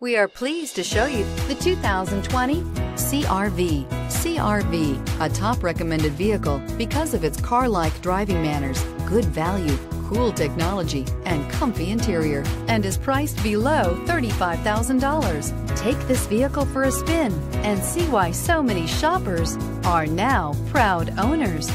We are pleased to show you the 2020 CR-V. CR-V, a top recommended vehicle because of its car-like driving manners, good value, cool technology, and comfy interior, and is priced below $35,000. Take this vehicle for a spin and see why so many shoppers are now proud owners.